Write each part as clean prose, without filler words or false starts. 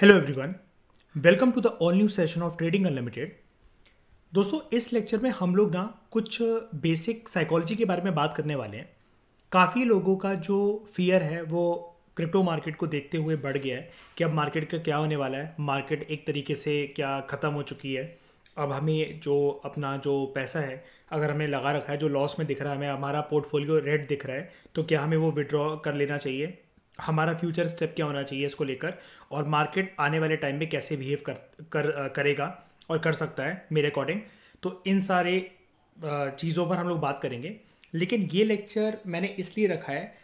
Hello everyone, welcome to the all new session of trading unlimited. दोस्तों, इस lecture में हम लोग ना कुछ बेसिक साइकोलॉजी के बारे में बात करने वाले हैं। काफ़ी लोगों का जो फियर है वो क्रिप्टो मार्केट को देखते हुए बढ़ गया है कि अब मार्केट का क्या होने वाला है, मार्केट एक तरीके से क्या ख़त्म हो चुकी है, अब हमें जो अपना जो पैसा है अगर हमने लगा रखा है जो लॉस में दिख रहा है, हमें हमारा पोर्टफोलियो रेड दिख रहा है तो क्या हमें वो विड्रॉ कर लेना चाहिए, हमारा फ्यूचर स्टेप क्या होना चाहिए इसको लेकर, और मार्केट आने वाले टाइम में कैसे बिहेव करेगा और कर सकता है मेरे अकॉर्डिंग। तो इन सारे चीज़ों पर हम लोग बात करेंगे। लेकिन ये लेक्चर मैंने इसलिए रखा है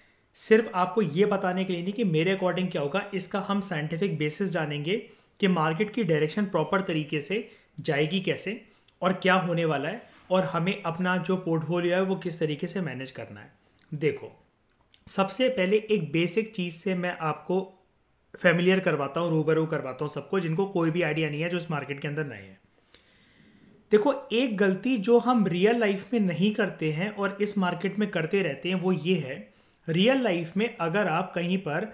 सिर्फ आपको ये बताने के लिए नहीं कि मेरे अकॉर्डिंग क्या होगा, इसका हम साइंटिफिक बेसिस जानेंगे कि मार्केट की डायरेक्शन प्रॉपर तरीके से जाएगी कैसे और क्या होने वाला है, और हमें अपना जो पोर्टफोलियो है वो किस तरीके से मैनेज करना है। देखो, सबसे पहले एक बेसिक चीज़ से मैं आपको फेमिलियर करवाता हूँ, रूबरू करवाता हूँ सबको, जिनको कोई भी आइडिया नहीं है, जो इस मार्केट के अंदर नए हैं। देखो, एक गलती जो हम रियल लाइफ में नहीं करते हैं और इस मार्केट में करते रहते हैं वो ये है, रियल लाइफ में अगर आप कहीं पर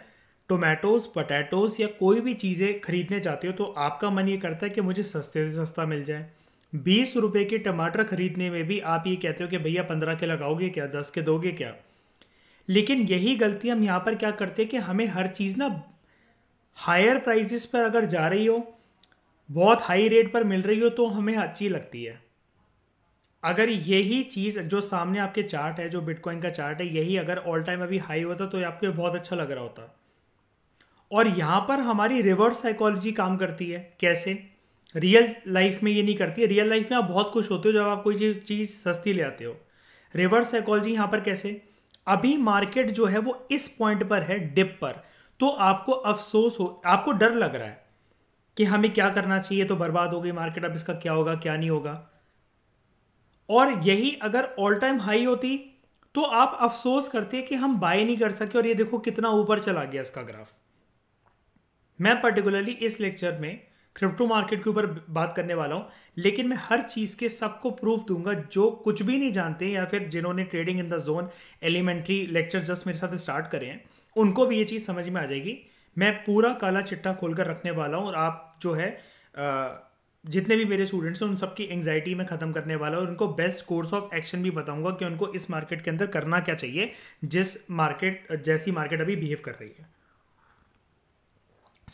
टोमेटोस, पटैटोस या कोई भी चीज़ें खरीदने जाते हो तो आपका मन ये करता है कि मुझे सस्ते से सस्ता मिल जाए। 20 रुपये के टमाटर खरीदने में भी आप ये कहते हो कि भैया 15 के लगाओगे क्या, 10 के दोगे क्या। लेकिन यही गलती हम यहाँ पर क्या करते हैं कि हमें हर चीज़ ना हायर प्राइसेस पर अगर जा रही हो, बहुत हाई रेट पर मिल रही हो तो हमें अच्छी लगती है। अगर यही चीज़ जो सामने आपके चार्ट है, जो बिटकॉइन का चार्ट है, यही अगर ऑल टाइम अभी हाई होता तो आपको बहुत अच्छा लग रहा होता। और यहाँ पर हमारी रिवर्स साइकोलॉजी काम करती है। कैसे? रियल लाइफ में ये नहीं करती है। रियल लाइफ में आप बहुत खुश होते हो जब आप कोई चीज़ सस्ती ले आते हो। रिवर्स साइकोलॉजी यहाँ पर कैसे? अभी मार्केट जो है वो इस पॉइंट पर है, डिप पर, तो आपको अफसोस हो, आपको डर लग रहा है कि हमें क्या करना चाहिए, तो बर्बाद हो गई मार्केट, अब इसका क्या होगा क्या नहीं होगा। और यही अगर ऑल टाइम हाई होती तो आप अफसोस करते कि हम बाय नहीं कर सके, और ये देखो कितना ऊपर चला गया इसका ग्राफ। मैं पर्टिकुलरली इस लेक्चर में क्रिप्टो मार्केट के ऊपर बात करने वाला हूँ, लेकिन मैं हर चीज़ के सबको प्रूफ दूंगा जो कुछ भी नहीं जानते, या फिर जिन्होंने trading in the zone elementary lecture just मेरे साथ स्टार्ट करे हैं उनको भी ये चीज़ समझ में आ जाएगी। मैं पूरा काला चिट्ठा खोल कर रखने वाला हूँ और आप जो है जितने भी मेरे स्टूडेंट्स हैं उन सबकी एंग्जाइटी में ख़त्म करने वाला हूँ, और उनको बेस्ट कोर्स ऑफ एक्शन भी बताऊँगा कि उनको इस मार्केट के अंदर करना क्या चाहिए, जैसी मार्केट अभी बिहेव कर रही है।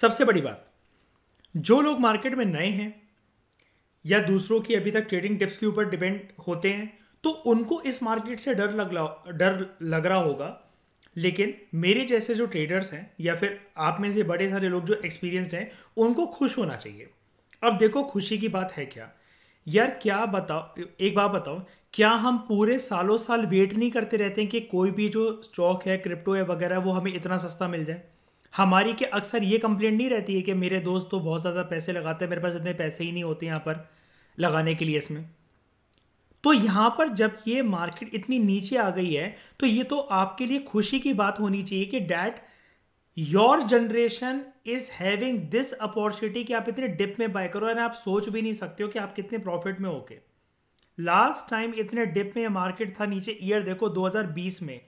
सबसे बड़ी बात, जो लोग मार्केट में नए हैं या दूसरों की अभी तक ट्रेडिंग टिप्स के ऊपर डिपेंड होते हैं तो उनको इस मार्केट से डर लग रहा होगा। लेकिन मेरे जैसे जो ट्रेडर्स हैं या फिर आप में से बड़े सारे लोग जो एक्सपीरियंस्ड हैं उनको खुश होना चाहिए। अब देखो, खुशी की बात है क्या यार, क्या बताओ, एक बात बताओ, क्या हम पूरे सालों साल वेट नहीं करते रहते हैं कि कोई भी जो स्टॉक है, क्रिप्टो है वगैरह, वो हमें इतना सस्ता मिल जाए? हमारी के अक्सर ये कंप्लेंट नहीं रहती है कि मेरे दोस्त तो बहुत ज़्यादा पैसे लगाते हैं, मेरे पास इतने पैसे ही नहीं होते यहाँ पर लगाने के लिए इसमें। तो यहाँ पर जब ये मार्केट इतनी नीचे आ गई है तो ये तो आपके लिए खुशी की बात होनी चाहिए कि that your generation is having this opportunity कि आप इतने डिप में बाय करो, और आप सोच भी नहीं सकते हो कि आप कितने प्रॉफिट में होके। लास्ट टाइम इतने डिप में मार्केट था नीचे, ईयर देखो 2020 में,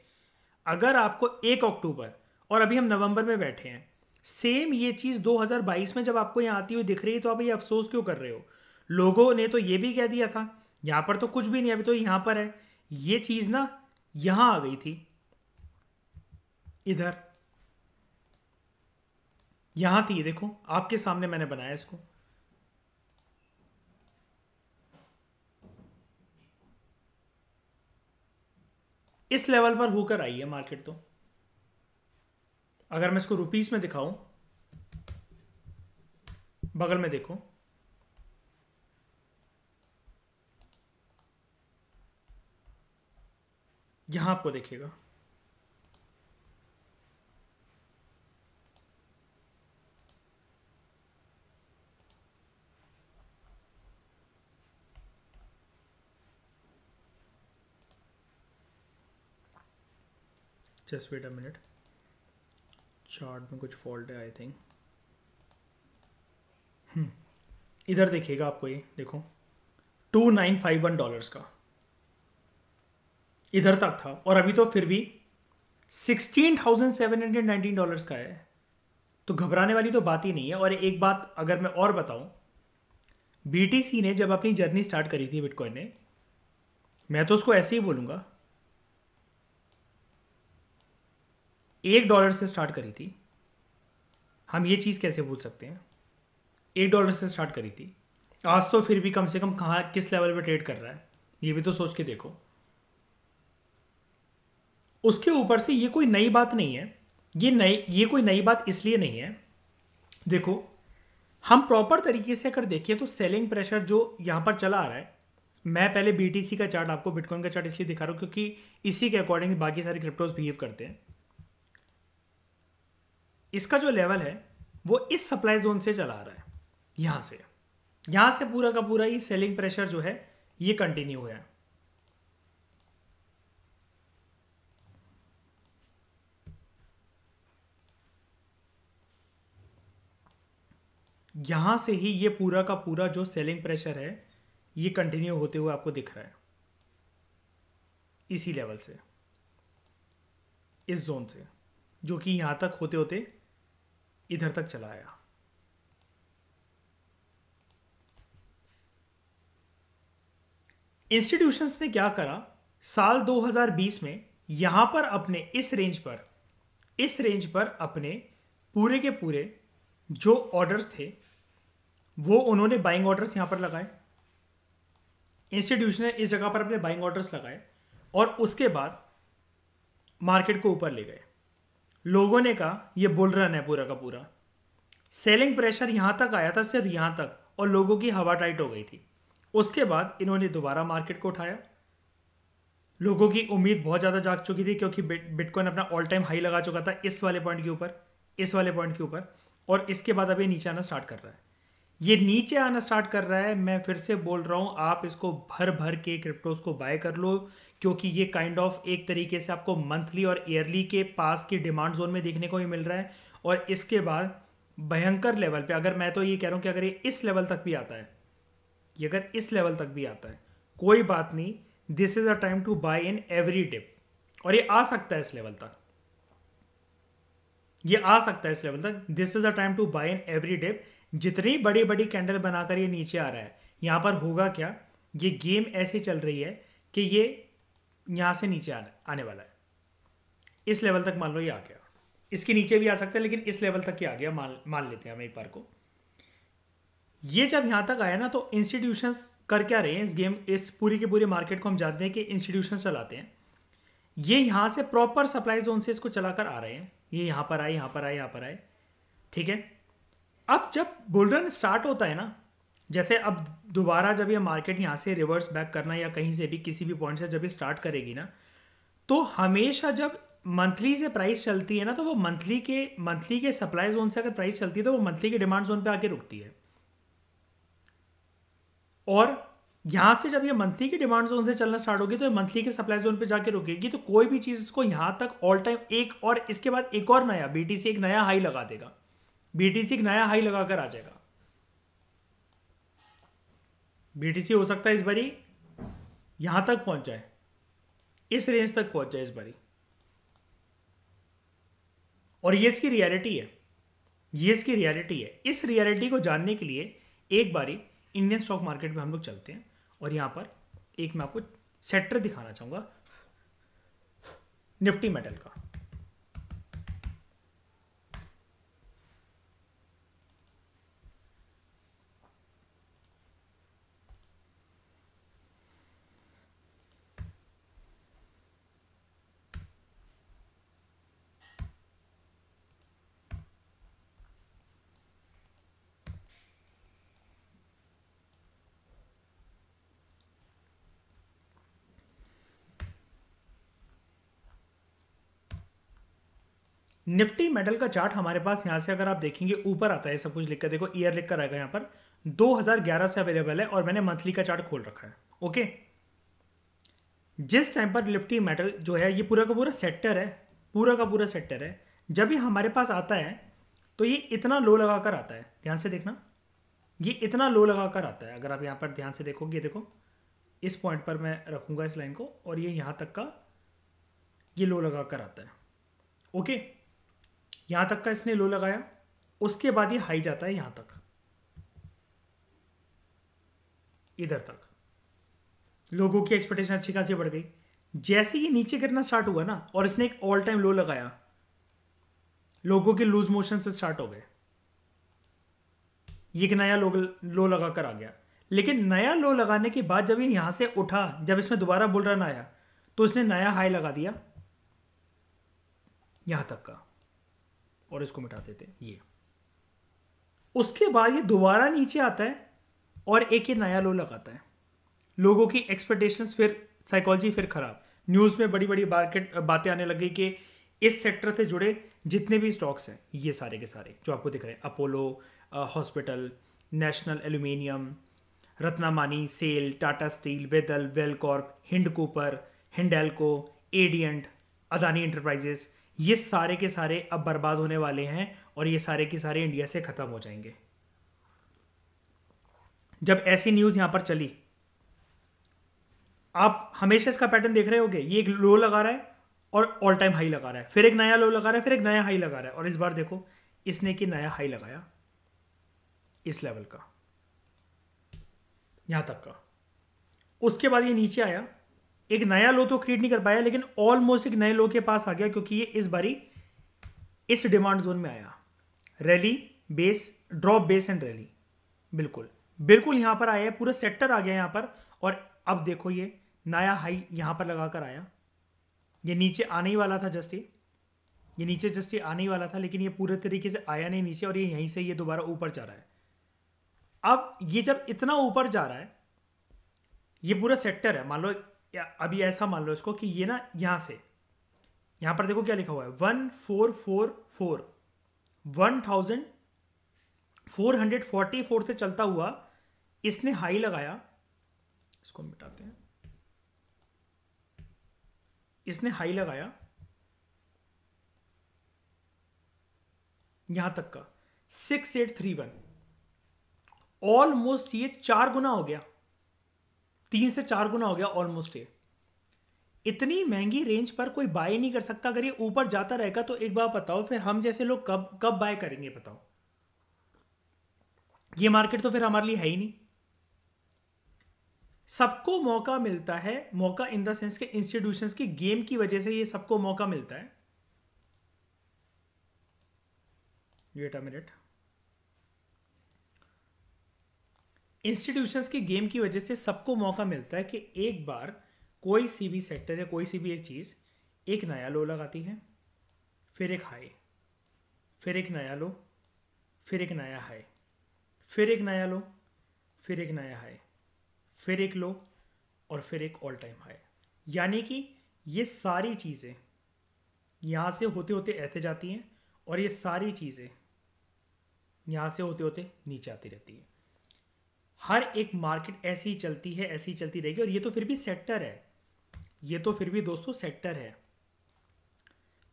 अगर आपको 1 अक्टूबर, और अभी हम नवंबर में बैठे हैं, सेम ये चीज़ 2022 में जब आपको यहाँ आती हुई दिख रही है तो आप ये अफसोस क्यों कर रहे हो? लोगों ने तो ये भी कह दिया था यहाँ पर तो कुछ भी नहीं, अभी तो यहाँ पर है, ये चीज़ ना यहाँ आ गई थी, इधर यहाँ थी, देखो आपके सामने मैंने बनाया इसको, इस लेवल पर होकर आई है मार्केट। तो अगर मैं इसको रुपीस में दिखाऊं, बगल में देखो, यहां आपको देखिएगा, just wait a minute, chart में कुछ फॉल्ट है आई थिंक, इधर देखिएगा आपको, ये देखो $2951 का इधर तक था, और अभी तो फिर भी $16,719 का है। तो घबराने वाली तो बात ही नहीं है। और एक बात अगर मैं और बताऊं, BTC ने जब अपनी जर्नी स्टार्ट करी थी बिटकॉइन ने, मैं तो उसको ऐसे ही बोलूँगा, $1 से स्टार्ट करी थी। हम ये चीज़ कैसे भूल सकते हैं? $1 से स्टार्ट करी थी, आज तो फिर भी कम से कम कहाँ किस लेवल पे ट्रेड कर रहा है ये भी तो सोच के देखो। उसके ऊपर से ये कोई नई बात नहीं है, ये कोई नई बात इसलिए नहीं है, देखो हम प्रॉपर तरीके से अगर देखिए तो सेलिंग प्रेशर जो यहाँ पर चला आ रहा है, मैं पहले BTC का चार्ट आपको बिटकॉइन का चार्ट इसलिए दिखा रहा हूँ क्योंकि इसी के अकॉर्डिंग बाकी सारे क्रिप्टोज बिहेव करते हैं। इसका जो लेवल है वो इस सप्लाई जोन से चला आ रहा है, यहाँ से पूरा का पूरा ये सेलिंग प्रेशर जो है ये कंटिन्यू है। यहाँ से ही ये पूरा का पूरा जो सेलिंग प्रेशर है ये कंटिन्यू होते हुए आपको दिख रहा है, इसी लेवल से, इस जोन से, जो कि यहाँ तक होते होते इधर तक चला आया। इंस्टीट्यूशंस ने क्या करा, साल 2020 में यहाँ पर अपने इस रेंज पर अपने पूरे के पूरे जो ऑर्डर्स थे वो उन्होंने बाइंग ऑर्डर्स यहाँ पर लगाए, इंस्टीट्यूशन ने इस जगह पर अपने बाइंग ऑर्डर्स लगाए और उसके बाद मार्केट को ऊपर ले गए। लोगों ने कहा ये बुल रन है पूरा का पूरा, सेलिंग प्रेशर यहाँ तक आया था, सिर्फ यहाँ तक, और लोगों की हवा टाइट हो गई थी। उसके बाद इन्होंने दोबारा मार्केट को उठाया, लोगों की उम्मीद बहुत ज़्यादा जाग चुकी थी क्योंकि बिटकॉइन अपना ऑल टाइम हाई लगा चुका था इस वाले पॉइंट के ऊपर, और इसके बाद अभी नीचे आना स्टार्ट कर रहा है। ये नीचे आना स्टार्ट कर रहा है, मैं फिर से बोल रहा हूँ, आप इसको भर के क्रिप्टोज़ को बाय कर लो क्योंकि ये काइंड ऑफ एक तरीके से आपको मंथली और ईयरली के पास की डिमांड जोन में देखने को ही मिल रहा है। और इसके बाद भयंकर लेवल पे, अगर मैं तो ये कह रहा हूँ कि अगर ये इस लेवल तक भी आता है, ये अगर इस लेवल तक भी आता है, कोई बात नहीं, this is a time to buy in every dip. और ये आ सकता है इस लेवल तक, ये आ सकता है इस लेवल तक, this is a time to buy in every dip. जितनी बड़ी बड़ी कैंडल बनाकर ये नीचे आ रहा है, यहाँ पर होगा क्या, ये गेम ऐसे चल रही है कि ये यहाँ से नीचे आने वाला है। इस लेवल तक मान लो ये आ गया, इसके नीचे भी आ सकता है लेकिन इस लेवल तक ये आ गया, मान लेते हैं हम एक बार को। ये जब यहाँ तक आया ना, तो इंस्टीट्यूशंस कर क्या रहे हैं इस गेम, इस पूरी के पूरे मार्केट को हम जानते हैं कि इंस्टीट्यूशंस चलाते हैं। ये यहाँ से प्रॉपर सप्लाई जोन से इसको चलाकर आ रहे हैं, ये यहाँ पर आए, यहाँ पर आए, यहाँ पर आए, ठीक है। अब जब बुल रन स्टार्ट होता है ना, जैसे अब दोबारा जब ये मार्केट यहाँ से रिवर्स बैक करना या कहीं से भी किसी भी पॉइंट से जब ये स्टार्ट करेगी ना, तो हमेशा जब मंथली से प्राइस चलती है ना, तो वो मंथली के सप्लाई जोन से अगर प्राइस चलती है तो वो मंथली के डिमांड जोन पे आके रुकती है। और यहाँ से जब ये मंथली के डिमांड जोन से चलना स्टार्ट होगी तो ये मंथली के सप्लाई जोन पे जाके रुकेगी। तो कोई भी चीज़ इसको यहाँ तक ऑल टाइम एक, और इसके बाद एक और नया BTC एक नया हाई लगा देगा, BTC एक नया हाई लगाकर आ जाएगा। BTC हो सकता है इस बारी यहां तक पहुंच जाए, इस रेंज तक पहुंच जाए इस बारी, और ये इसकी रियलिटी है, ये इसकी रियलिटी है। इस रियलिटी को जानने के लिए एक बारी इंडियन स्टॉक मार्केट में हम लोग चलते हैं, और यहां पर एक मैं आपको सेक्टर दिखाना चाहूंगा निफ्टी मेटल का। निफ्टी मेटल का चार्ट हमारे पास यहाँ से अगर आप देखेंगे ऊपर आता है, सब कुछ लिख कर देखो, ईयर लिख कर आएगा यहाँ पर, 2011 से अवेलेबल है और मैंने मंथली का चार्ट खोल रखा है, ओके। जिस टाइम पर निफ्टी मेटल जो है ये पूरा का पूरा सेक्टर है, जब ये हमारे पास आता है तो ये इतना लो लगा कर आता है, ध्यान से देखना, ये इतना लो लगा कर आता है। अगर आप यहाँ पर ध्यान से देखोगे, देखो इस पॉइंट पर मैं रखूँगा इस लाइन को, और ये यहाँ तक का ये लो लगा कर आता है, ओके। यहाँ तक का इसने लो लगाया, उसके बाद ये हाई जाता है यहां तक, इधर तक। लोगों की एक्सपेक्टेशन अच्छी खासी बढ़ गई। जैसे ये नीचे गिरना स्टार्ट हुआ ना और इसने एक ऑल टाइम लो लगाया, लोगों के लूज मोशन से स्टार्ट हो गए। ये एक नया लो लगाकर आ गया, लेकिन नया लो लगाने के बाद जब ये यहां से उठा, जब इसमें दोबारा बुल रन आया तो इसने नया हाई लगा दिया यहां तक का, और इसको मिटा देते हैं ये। उसके बाद ये दोबारा नीचे आता है और एक ही नया लो लगाता है। लोगों की एक्सपेक्टेशंस, फिर साइकोलॉजी फिर खराब। न्यूज़ में बड़ी बड़ी बातें आने लगी कि इस सेक्टर से जुड़े जितने भी स्टॉक्स हैं ये सारे के सारे जो आपको दिख रहे हैं, Apollo hospital, national aluminium, Ratnamani, cell, Tata steel, वेदल, वेलकॉर्प, हिंडकॉपर, हिंडाल्को, एडियंट, अदानी एंटरप्राइजेस, ये सारे के सारे अब बर्बाद होने वाले हैं और ये सारे के सारे इंडिया से खत्म हो जाएंगे। जब ऐसी न्यूज यहां पर चली, आप हमेशा इसका पैटर्न देख रहे होगे, ये एक लो लगा रहा है और ऑल टाइम हाई लगा रहा है, फिर एक नया लो लगा रहा है, फिर एक नया हाई लगा रहा है। और इस बार देखो इसने कि नया हाई लगाया इस लेवल का, यहां तक का। उसके बाद ये नीचे आया, एक नया लो तो क्रिएट नहीं कर पाया लेकिन ऑलमोस्ट एक नए लो के पास आ गया, क्योंकि ये इस बारी इस डिमांड जोन में आया। Rally, base, drop, base and rally, बिल्कुल बिल्कुल यहां पर आया है, पूरा सेक्टर आ गया यहां पर। और अब देखो ये नया हाई यहां पर लगा कर आया। ये नीचे आने ही वाला था, जस्ट ये आने ही वाला था, लेकिन ये पूरे तरीके से आया नहीं नीचे और ये यहीं से ये दोबारा ऊपर जा रहा है। अब ये जब इतना ऊपर जा रहा है, ये पूरा सेक्टर है, मान लो अभी ऐसा मान लो इसको कि ये ना यहां से, यहां पर देखो क्या लिखा हुआ है 1444 से चलता हुआ इसने हाई लगाया, इसको मिटाते हैं, इसने हाई लगाया यहां तक का 6831। ऑलमोस्ट ये 4 गुना हो गया, 3 से 4 गुना हो गया ऑलमोस्ट। ये इतनी महंगी रेंज पर कोई बाय नहीं कर सकता। अगर ये ऊपर जाता रहेगा तो एक बार बताओ फिर हम जैसे लोग कब बाय करेंगे, बताओ। ये मार्केट तो फिर हमारे लिए है ही नहीं। सबको मौका मिलता है, मौका इन द सेंस के इंस्टीट्यूशंस की गेम की वजह से ये सबको मौका मिलता है। वेट अ मिनट, इंस्टीट्यूशंस की गेम की वजह से सबको मौका मिलता है कि एक बार कोई सी भी सेक्टर या कोई सी भी एक चीज़ एक नया लो लगाती है, फिर एक हाई, फिर एक नया लो, फिर एक नया हाई, फिर एक नया लो, फिर एक नया हाई, फिर एक लो और फिर एक ऑल टाइम हाई। यानी कि ये सारी चीज़ें यहाँ से होते होते ऐसे जाती हैं और ये सारी चीज़ें यहाँ से होते होते नीचे आती रहती हैं। हर एक मार्केट ऐसी ही चलती है, ऐसी ही चलती रहेगी। और ये तो फिर भी सेक्टर है, ये तो फिर भी दोस्तों सेक्टर है,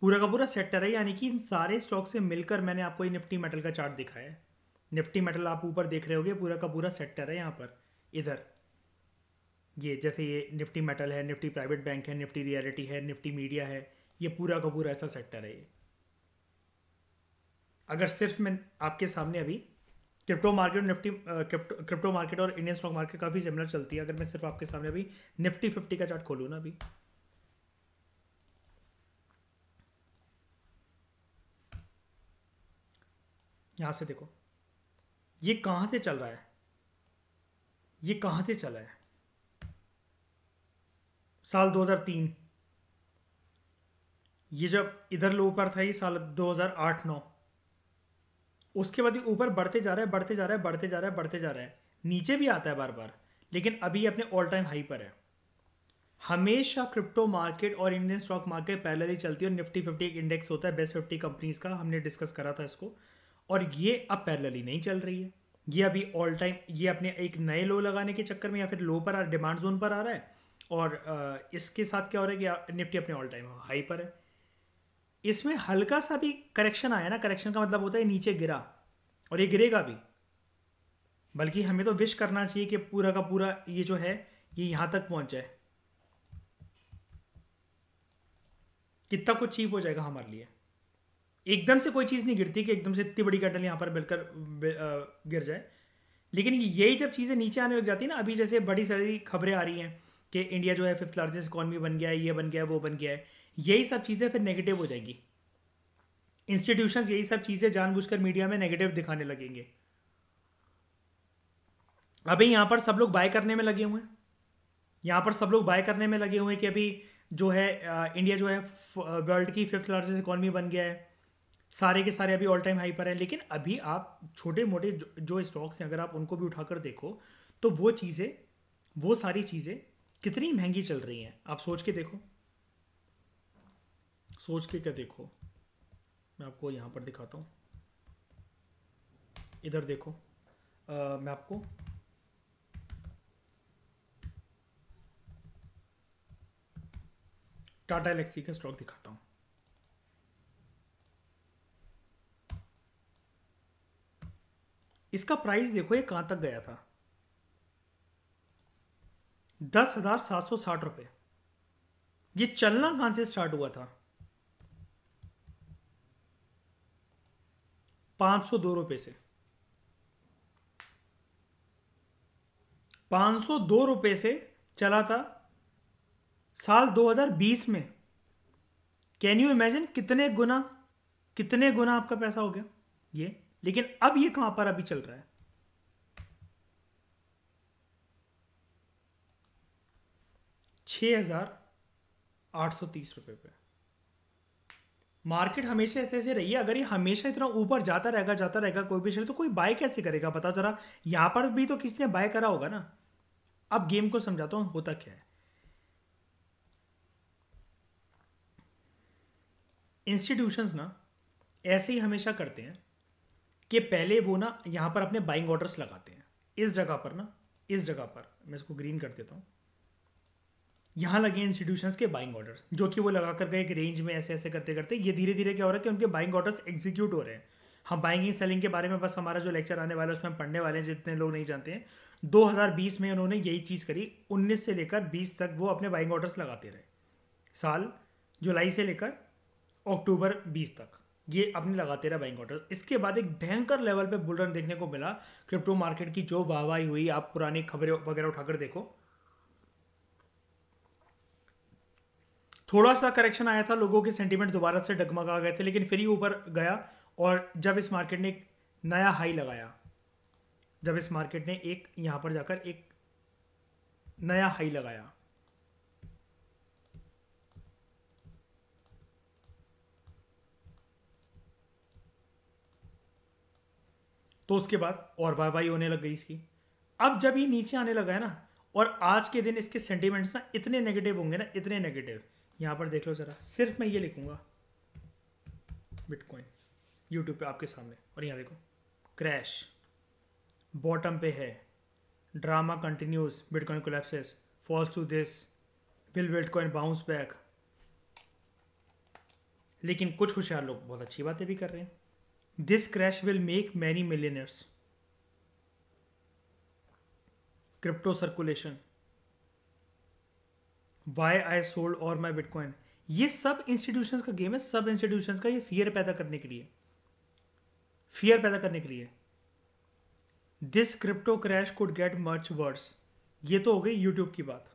पूरा का पूरा सेक्टर है। यानी कि इन सारे स्टॉक से मिलकर मैंने आपको ये निफ्टी मेटल का चार्ट दिखाया है। निफ्टी मेटल आप ऊपर देख रहे होगे, पूरा का पूरा सेक्टर है यहाँ पर। इधर ये जैसे ये निफ्टी मेटल है, निफ्टी प्राइवेट बैंक है, निफ्टी रियलिटी है, निफ्टी मीडिया है, ये पूरा का पूरा ऐसा सेक्टर है ये। अगर सिर्फ मैं आपके सामने अभी crypto market, Nifty crypto market और इंडियन स्टॉक मार्केट काफ़ी सिमिलर चलती है, अगर मैं सिर्फ आपके सामने अभी निफ्टी 50 का चार्ट खोलूँ ना अभी, यहाँ से देखो ये कहाँ से चल रहा है, ये कहाँ से चला है। साल 2003 ये जब इधर लो ऊपर था, ये साल 2008-09, उसके बाद ये ऊपर बढ़ते जा रहा है, बढ़ते जा रहा है, बढ़ते जा रहा है, बढ़ते जा रहा है, नीचे भी आता है बार बार, लेकिन अभी अपने ऑल टाइम हाई पर है। हमेशा क्रिप्टो मार्केट और इंडियन स्टॉक मार्केट पैरेलल ही चलती है। और निफ्टी 50 एक इंडेक्स होता है बेस्ट 50 कंपनीज का, हमने डिस्कस करा था इसको। और ये अब पैरेलल ही नहीं चल रही है, ये अभी ऑल टाइम, ये अपने एक नए लो लगाने के चक्कर में या फिर लो पर डिमांड जोन पर आ रहा है। और इसके साथ क्या हो रहा है कि निफ्टी अपने ऑल टाइम हाई पर है। इसमें हल्का सा भी करेक्शन आया ना, करेक्शन का मतलब होता है नीचे गिरा और ये गिरेगा भी, बल्कि हमें तो विश करना चाहिए कि पूरा का पूरा ये जो है ये यहाँ तक पहुँच जाए। कितना कुछ चीप हो जाएगा हमारे लिए। एकदम से कोई चीज़ नहीं गिरती कि एकदम से इतनी बड़ी कैंडल यहाँ पर बिलकर गिर जाए, लेकिन यही जब चीज़ें नीचे आने लग जाती है ना, अभी जैसे बड़ी सारी खबरें आ रही हैं कि इंडिया जो है 5th लार्जेस्ट इकॉनमी बन गया है, ये बन गया है, वो बन गया है, यही सब चीज़ें फिर नेगेटिव हो जाएंगी। इंस्टीट्यूशंस यही सब चीज़ें जानबूझकर मीडिया में नेगेटिव दिखाने लगेंगे। अभी यहाँ पर सब लोग बाय करने में लगे हुए हैं, यहाँ पर सब लोग बाय करने में लगे हुए हैं कि अभी जो है इंडिया जो है वर्ल्ड की 5th लार्जेस्ट इकॉनमी बन गया है, सारे के सारे अभी ऑल टाइम हाई पर हैं। लेकिन अभी आप छोटे मोटे जो स्टॉक्स हैं, अगर आप उनको भी उठाकर देखो तो वो सारी चीज़ें कितनी महंगी चल रही हैं। आप सोच के देखो। मैं आपको यहाँ पर दिखाता हूँ, इधर देखो, मैं आपको टाटा एलेक्सी का स्टॉक दिखाता हूँ। इसका प्राइस देखो, ये कहाँ तक गया था, 10,760 रुपये। ये चलना कहाँ से स्टार्ट हुआ था, 502 रुपये से। 502 रुपये से चला था साल 2020 में। कैन यू इमेजिन कितने गुना आपका पैसा हो गया ये। लेकिन अब ये कहां पर अभी चल रहा है, ₹6,830 पे। मार्केट हमेशा ऐसे रही है, अगर ये हमेशा इतना ऊपर जाता रहेगा कोई भी शेयर, तो कोई बाय कैसे करेगा बताओ जरा। यहां पर भी तो किसने बाय करा होगा ना। अब गेम को समझाता हूं होता क्या है। इंस्टीट्यूशंस ना ऐसे ही हमेशा करते हैं कि पहले वो ना यहाँ पर अपने बाइंग ऑर्डर्स लगाते हैं। इस जगह पर मैं इसको ग्रीन कर देता हूँ। यहाँ लगे इंस्टीट्यूशंस के बाइंग ऑर्डर्स, जो कि वो लगा कर गए एक रेंज में। ऐसे ऐसे करते करते ये धीरे धीरे क्या हो रहा है कि उनके बाइंग ऑर्डर्स एग्जीक्यूट हो रहे हैं। हम बाइंग सेलिंग के बारे में बस हमारा जो लेक्चर आने वाला है उसमें हम पढ़ने वाले हैं, जितने लोग नहीं जानते हैं। 2020 में उन्होंने यही चीज़ करी, 19 से लेकर 20 तक वो अपने बाइंग ऑर्डर्स लगाते रहे। साल जुलाई से लेकर अक्टूबर 20 तक ये अपने लगाते रहा बाइंग ऑर्डर। इसके बाद एक भयंकर लेवल पे बुल रन देखने को मिला। क्रिप्टो मार्केट की जो वाहवाही हुई, आप पुरानी खबरें वगैरह उठाकर देखो। थोड़ा सा करेक्शन आया था, लोगों के सेंटीमेंट दोबारा से डगमगा गए थे, लेकिन फिर ही ऊपर गया। और जब इस मार्केट ने एक नया हाई लगाया, जब इस मार्केट ने एक यहाँ पर जाकर एक नया हाई लगाया, तो उसके बाद और वाहवाही होने लग गई इसकी। अब जब ये नीचे आने लगा है ना, और आज के दिन इसके सेंटीमेंट्स ना इतने नेगेटिव होंगे ना, इतने नेगेटिव। यहाँ पर देख लो जरा, सिर्फ मैं ये लिखूंगा बिटकॉइन यूट्यूब पे आपके सामने, और यहाँ देखो क्रैश बॉटम पे है, drama continues, bitcoin collapses, falls to this, will bitcoin bounce back. लेकिन कुछ होशियार लोग बहुत अच्छी बातें भी कर रहे हैं, This crash will make many millionaires. Crypto circulation. Why I sold all my Bitcoin. ये सब इंस्टीट्यूशंस का गेम है, सब इंस्टीट्यूशंस का। ये फियर पैदा करने के लिए। This crypto crash could get much worse. ये तो हो गई यूट्यूब की बात।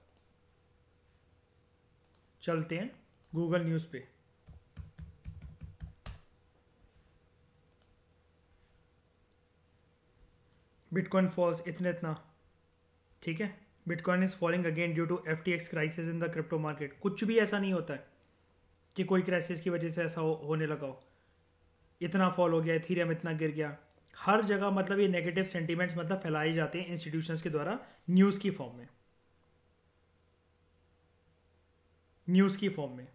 चलते हैं गूगल न्यूज़ पे। बिटकॉइन फॉल्स इतना, ठीक है, bitcoin is falling again due to FTX crisis in the crypto market. कुछ भी ऐसा नहीं होता है कि कोई क्राइसिस की वजह से ऐसा होने लगा हो। इतना फॉल हो गया, इथीरियम इतना गिर गया, हर जगह मतलब ये नेगेटिव सेंटीमेंट्स मतलब फैलाए जाते हैं इंस्टीट्यूशंस के द्वारा न्यूज़ की फॉर्म में।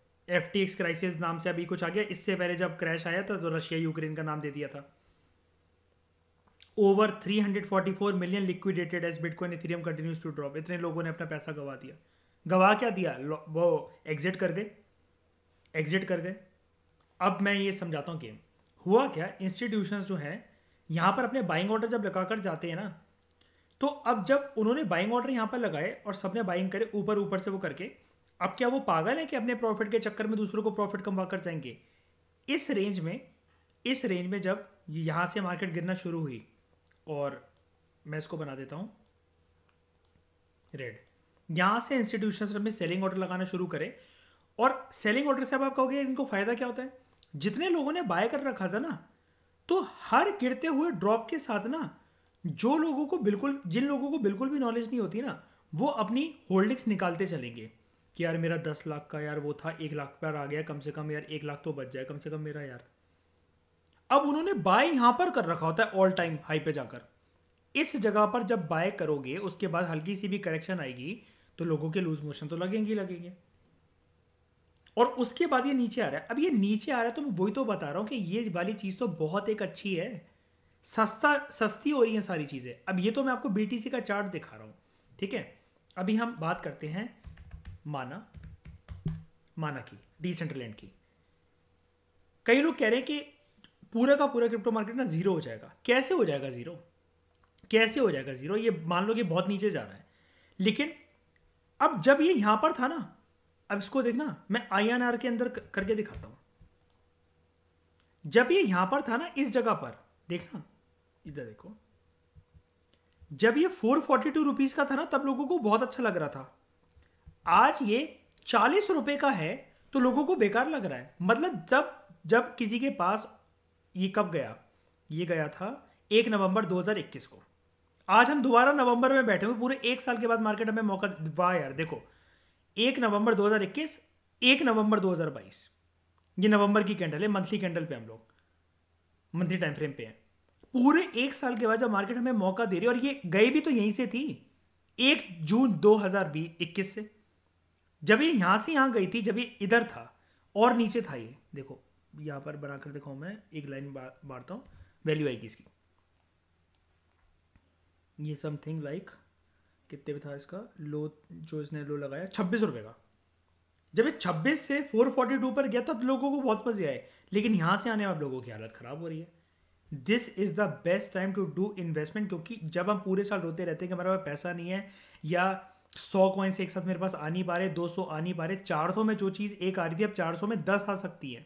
FTX क्राइसिस नाम से अभी कुछ आ गया। इससे पहले जब क्रैश आया था तो रशिया यूक्रेन का नाम दे दिया था। Over 344 million liquidated as bitcoin ethereum continues to drop. इतने लोगों ने अपना पैसा गवा क्या दिया, वो एग्जिट कर गए। अब मैं ये समझाता हूँ गेम हुआ क्या। इंस्टीट्यूशंस जो हैं यहाँ पर अपने बाइंग ऑर्डर जब लगाकर जाते हैं ना, तो अब जब उन्होंने बाइंग ऑर्डर यहाँ पर लगाए और सबने बाइंग करे ऊपर से वो करके, अब क्या वो पागल है कि अपने प्रॉफिट के चक्कर में दूसरों को प्रॉफिट कमवा कर जाएंगे। इस रेंज में इस रेंज में जब यहाँ से मार्केट गिरना शुरू हुई, और मैं इसको बना देता हूँ रेड, यहाँ से इंस्टीट्यूशंस अपने सेलिंग ऑर्डर लगाना शुरू करें, और सेलिंग ऑर्डर से अब आप कहोगे इनको फ़ायदा क्या होता है, जितने लोगों ने बाय कर रखा था ना, तो हर गिरते हुए ड्रॉप के साथ ना जो लोगों को बिल्कुल, जिन लोगों को बिल्कुल भी नॉलेज नहीं होती ना, वो अपनी होल्डिंग्स निकालते चलेंगे कि यार मेरा 10 लाख का यार वो था, 1 लाख पर आ गया, कम से कम यार 1 लाख तो बच जाए कम से कम मेरा यार। अब उन्होंने बाय यहाँ पर कर रखा होता है ऑल टाइम हाई पे जाकर। इस जगह पर जब बाय करोगे उसके बाद हल्की सी भी करेक्शन आएगी तो लोगों के लूज मोशन तो लगेंगे, और उसके बाद ये नीचे आ रहा है। अब ये नीचे आ रहा है तो मैं वही तो बता रहा हूँ कि ये वाली चीज़ तो बहुत एक अच्छी है, सस्ती हो रही हैं सारी चीज़ें। अब ये तो मैं आपको BTC का चार्ट दिखा रहा हूँ, ठीक है। अभी हम बात करते हैं माना की, डिसेंट्रलैंड की। कई लोग कह रहे हैं कि पूरा का पूरा क्रिप्टो मार्केट ना जीरो हो जाएगा। कैसे हो जाएगा जीरो, कैसे हो जाएगा जीरो? ये मान लो कि बहुत नीचे जा रहा है, लेकिन अब जब ये यहाँ पर था ना, अब इसको देखना, मैं INR के अंदर करके दिखाता हूँ। जब ये यहाँ पर था ना, इस जगह पर देखना, इधर देखो, जब ये 442 रुपीज़ का था ना, तब लोगों को बहुत अच्छा लग रहा था। आज ये 40 रुपये का है तो लोगों को बेकार लग रहा है। मतलब जब किसी के पास ये कब गया, ये गया था 1 नवंबर 2021 को। आज हम दोबारा नवंबर में बैठे हुए, पूरे 1 साल के बाद मार्केट हमें मौका, वाह यार देखो, 1 नवंबर 2021, 1 नवंबर 2022, ये नवंबर की कैंडल है, मंथली कैंडल पे हम लोग, मंथली टाइम फ्रेम पे हैं। पूरे 1 साल के बाद जब मार्केट हमें मौका दे रही है, और ये गई भी तो यहीं से थी 1 जून 2021 से, जब ये यहाँ से यहाँ गई थी, जब ये इधर था और नीचे था। ये देखो यहाँ पर बनाकर दिखाऊँ, मैं एक लाइन मारता हूँ, वैल्यू आएगी इसकी, ये समथिंग लाइक कितने पे था इसका लो, जो इसने लो लगाया 26 रुपये का। जब ये 26 से 442 पर गया तब लोगों को बहुत मजे आए, लेकिन यहाँ से आने में आप लोगों की हालत ख़राब हो रही है। This is the best time to do investment, क्योंकि जब हम पूरे साल रोते रहते हैं कि हमारे पास पैसा नहीं है, या 100 कॉइन्स एक साथ मेरे पास आ नहीं पा रहे, 200 आ नहीं पा रहे, 400 में जो चीज़ एक आ रही थी अब 400 में 10 आ सकती है,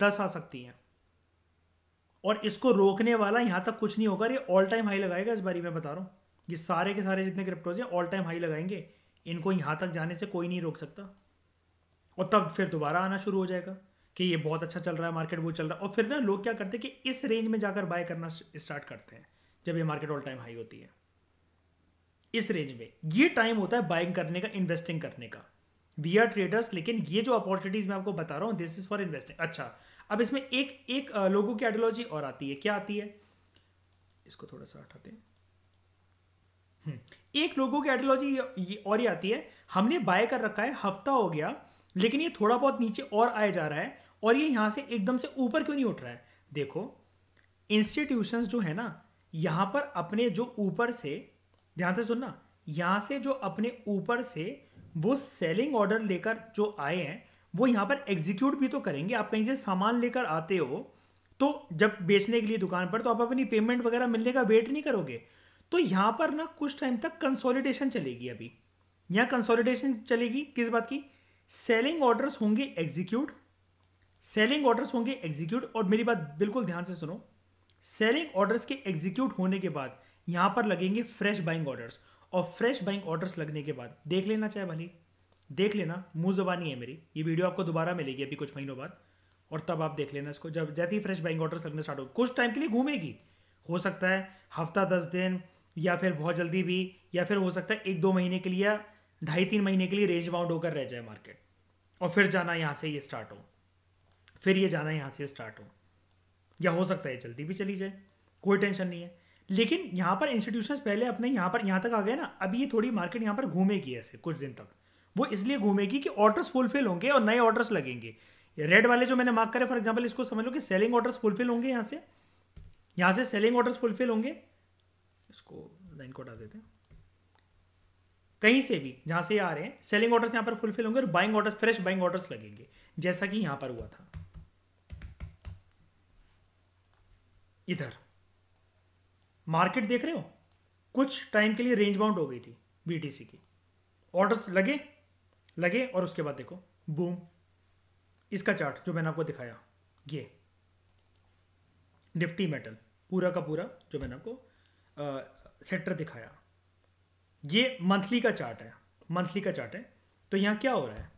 10 आ सकती हैं, और इसको रोकने वाला यहाँ तक कुछ नहीं होगा। ये ऑल टाइम हाई लगाएगा इस बारी, मैं बता रहा हूँ, ये सारे के सारे जितने क्रिप्टोज हैं ऑल टाइम हाई लगाएंगे, इनको यहाँ तक जाने से कोई नहीं रोक सकता। और तब फिर दोबारा आना शुरू हो जाएगा कि ये बहुत अच्छा चल रहा है मार्केट, वो चल रहा है, और फिर ना लोग क्या करते हैं कि इस रेंज में जाकर बाय करना स्टार्ट करते हैं जब ये मार्केट ऑल टाइम हाई होती है। इस रेंज में ये टाइम होता है बाइंग करने का, इन्वेस्टिंग करने का। वी आर ट्रेडर्स, लेकिन ये जो अपॉर्चुनिटीज़ मैं आपको बता रहा हूँ, दिस इज़ फॉर इन्वेस्टिंग। अच्छा, अब इसमें एक लोगों की आइडियोलॉजी और आती है, क्या आती है, इसको थोड़ा सा हटाते हैं। एक लोगों की आइडियोलॉजी और ही आती है, हमने बाय कर रखा है, हफ्ता हो गया, लेकिन ये थोड़ा बहुत नीचे और आया जा रहा है, और ये यहाँ से एकदम से ऊपर क्यों नहीं उठ रहा है? देखो, इंस्टीट्यूशंस जो है ना, यहाँ पर अपने जो ऊपर से, ध्यान से सुनना, यहाँ से जो अपने ऊपर से वो सेलिंग ऑर्डर लेकर जो आए हैं, वो यहाँ पर एग्जीक्यूट भी तो करेंगे। आप कहीं से सामान लेकर आते हो तो जब बेचने के लिए दुकान पर, तो आप अपनी पेमेंट वगैरह मिलने का वेट नहीं करोगे। तो यहाँ पर ना कुछ टाइम तक कंसोलिडेशन चलेगी। अभी यहाँ कंसोलिडेशन चलेगी किस बात की? सेलिंग ऑर्डर्स होंगे एग्जीक्यूट, सेलिंग ऑर्डर्स होंगे एग्जीक्यूट, और मेरी बात बिल्कुल ध्यान से सुनो, सेलिंग ऑर्डर्स के एग्जीक्यूट होने के बाद यहाँ पर लगेंगे फ्रेश बाइंग ऑर्डर्स, और फ्रेश बाइंग ऑर्डर्स लगने के बाद देख लेना, चाहे भली देख लेना, मुँह जुबानी है मेरी, ये वीडियो आपको दोबारा मिलेगी अभी कुछ महीनों बाद, और तब आप देख लेना इसको। जब जैसे ही फ्रेश बाइंग ऑर्डर्स लगने स्टार्ट हो, कुछ टाइम के लिए घूमेगी, हो सकता है हफ्ता 10 दिन, या फिर बहुत जल्दी भी, या फिर हो सकता है 1-2 महीने के लिए, 2.5-3 महीने के लिए रेंज बाउंड होकर रह जाए मार्केट, और फिर जाना यहाँ से ये स्टार्ट हो, फिर ये जाना यहाँ से स्टार्ट हो, या हो सकता है जल्दी भी चली जाए, कोई टेंशन नहीं है। लेकिन यहाँ पर इंस्टीट्यूशंस पहले अपने यहाँ तक आ गए ना, अब ये थोड़ी मार्केट यहाँ पर घूमेगी ऐसे कुछ दिन तक। वो इसलिए घूमेगी कि ऑर्डर्स फुलफिल होंगे और नए ऑर्डर्स लगेंगे। रेड वाले जो मैंने मार्क करे, फॉर एग्जाम्पल, इसको समझ लो कि सेलिंग ऑर्डर्स फुलफिल होंगे, यहाँ से सेलिंग ऑर्डर्स फुलफिल होंगे। इसको लाइन को हटा देते हैं, कहीं से भी जहाँ से आ रहे हैं सेलिंग ऑर्डर्स यहाँ पर फुलफिल होंगे, और buying orders, fresh buying orders लगेंगे, जैसा कि यहाँ पर हुआ था इधर। मार्केट देख रहे हो, कुछ टाइम के लिए रेंज बाउंड हो गई थी BTC की, ऑर्डर्स लगे, और उसके बाद देखो बूम। इसका चार्ट जो मैंने आपको दिखाया, ये निफ्टी मेटल पूरा का पूरा जो मैंने आपको सेक्टर दिखाया, ये मंथली का चार्ट है, मंथली का चार्ट है। तो यहाँ क्या हो रहा है,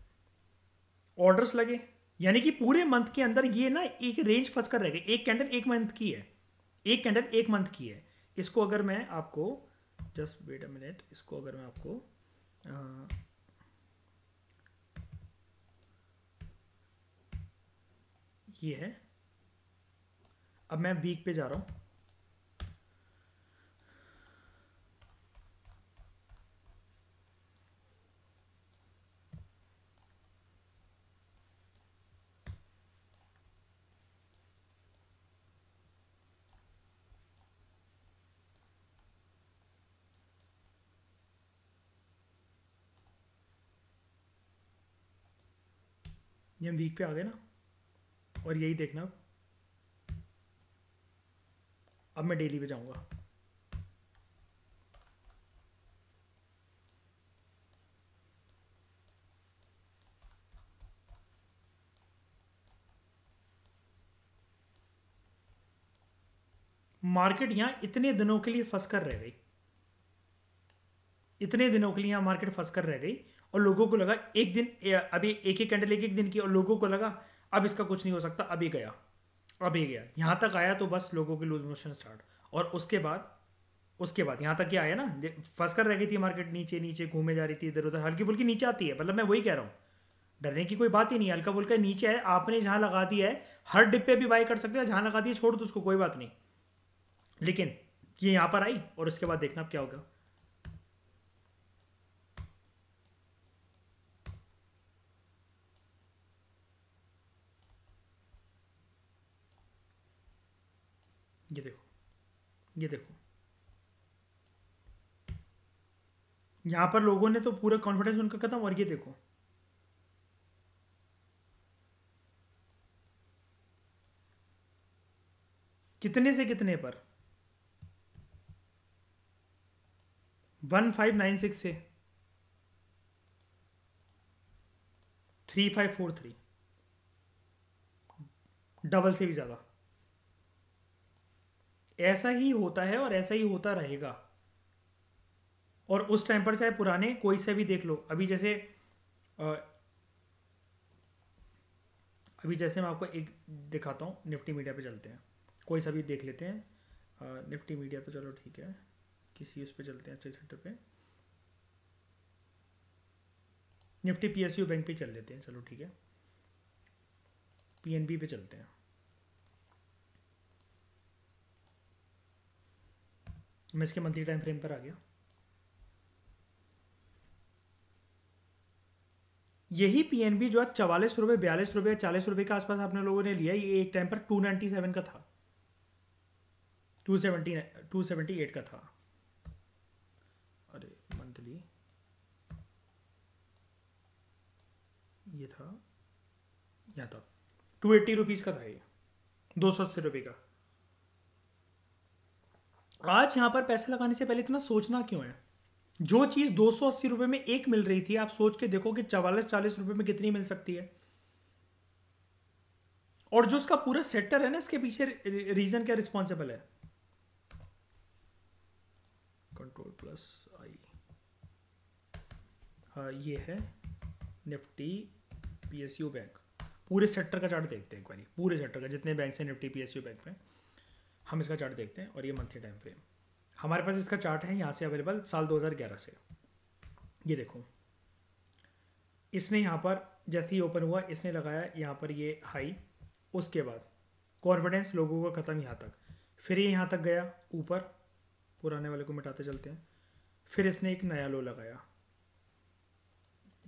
ऑर्डर्स लगे, यानी कि पूरे मंथ के अंदर ये ना एक रेंज फंस कर रह गई। एक कैंडल एक मंथ की है, एक कैंडल एक मंथ की है। इसको अगर मैं आपको जस्ट वेट अ मिनट, इसको अगर मैं आपको ये है, अब मैं वीक पे जा रहा हूँ। ये हम वीक पे आ गए ना, और यही देखना अब मैं डेली पे जाऊंगा। मार्केट यहां इतने दिनों के लिए फंस कर रह गई, इतने दिनों के लिए यहां मार्केट फंस कर रह गई, और लोगों को लगा एक दिन, अभी एक एक कैंडल एक एक दिन की, और लोगों को लगा अब इसका कुछ नहीं हो सकता, अभी गया, अभी गया, यहाँ तक आया तो बस लोगों के लूज मोशन स्टार्ट। और उसके बाद यहाँ तक क्या आया ना, फंस कर रह गई थी मार्केट, नीचे नीचे घूमे जा रही थी, इधर उधर, हल्की फुल्की नीचे आती है, मतलब मैं वही कह रहा हूँ, डरने की कोई बात ही नहीं है, हल्का फुल्का नीचे है। आपने जहाँ लगा दिया है हर डिब्बे भी बाई कर सकते हो, जहाँ लगा दिया छोड़ दो उसको, कोई बात नहीं। लेकिन ये यहाँ पर आई और उसके बाद देखना अब क्या होगा। ये देखो, ये देखो, यहां पर लोगों ने तो पूरा कॉन्फिडेंस उनका खत्म, और ये देखो कितने से कितने पर, 1596 से 3543, डबल से भी ज्यादा। ऐसा ही होता है और ऐसा ही होता रहेगा। और उस टाइम पर चाहे पुराने कोई से भी देख लो, अभी जैसे मैं आपको एक दिखाता हूँ, निफ्टी मीडिया पे चलते हैं, कोई सा भी देख लेते हैं। निफ्टी मीडिया तो चलो ठीक है, किसी उस पे चलते हैं अच्छे सेक्टर पे, निफ्टी पीएसयू बैंक पे चल लेते हैं, चलो ठीक है, पीएनबी पे चलते हैं। मैं इसके मंथली टाइम फ्रेम पर आ गया। यही पीएनबी जो आज 44 रुपये, 42 रुपये, 40 रुपये के आसपास आपने लोगों ने लिया, ये एक टाइम पर 297 का था, 278 का था। अरे मंथली ये था, यहाँ था 280 रुपीज़ का था, ये 280 रुपये का। आज यहाँ पर पैसे लगाने से पहले इतना सोचना क्यों है? जो चीज़ 280 रुपये में एक मिल रही थी, आप सोच के देखो कि 44-40 रुपये में कितनी मिल सकती है। और जो उसका पूरा सेक्टर है ना, इसके पीछे रीजन क्या रिस्पॉन्सिबल है, Ctrl+I, हाँ ये है निफ्टी पीएसयू बैंक। पूरे सेक्टर का चार्ट देखते हैं एक बार, पूरे सेक्टर का जितने बैंक हैं निफ्टी पीएसयू बैंक में, हम इसका चार्ट देखते हैं। और ये मंथली टाइम फ्रेम हमारे पास इसका चार्ट है यहाँ से अवेलेबल, साल 2011 से। ये देखो, इसने यहाँ पर जैसे ही ओपन हुआ, इसने लगाया यहाँ पर ये हाई, उसके बाद कॉन्फिडेंस लोगों का ख़त्म यहाँ तक, फिर ये यहाँ तक गया ऊपर, पुराने वाले को मिटाते चलते हैं, फिर इसने एक नया लो लगाया,